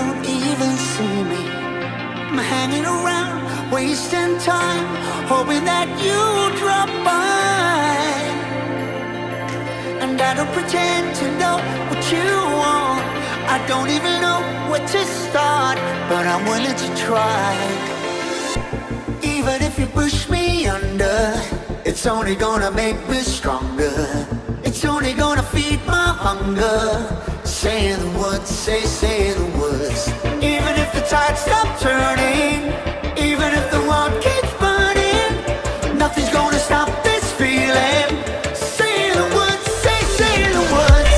don't even see me. I'm hanging around, wasting time, hoping that you drop by. And I don't pretend to know what you want. I don't even know where to start, but I'm willing to try. Even if you push me under, it's only gonna make me stronger. It's only gonna feed my hunger. Say the words, say the words. Even if the tide stops turning, even if the world keeps burning, nothing's gonna stop this feeling. Say the words, say the words.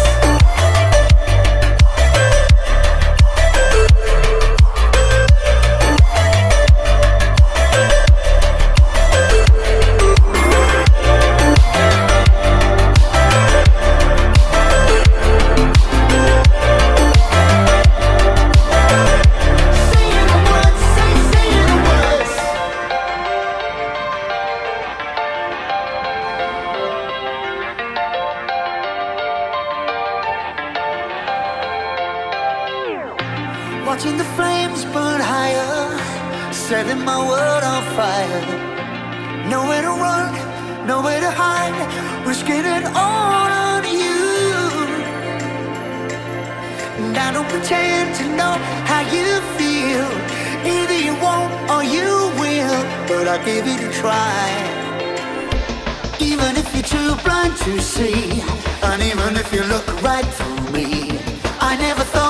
Watching the flames burn higher, setting my world on fire. Nowhere to run, nowhere to hide, risking it all on you. And I don't pretend to know how you feel. Either you won't or you will, but I'll give it a try. Even if you're too blind to see, and even if you look right through me, I never thought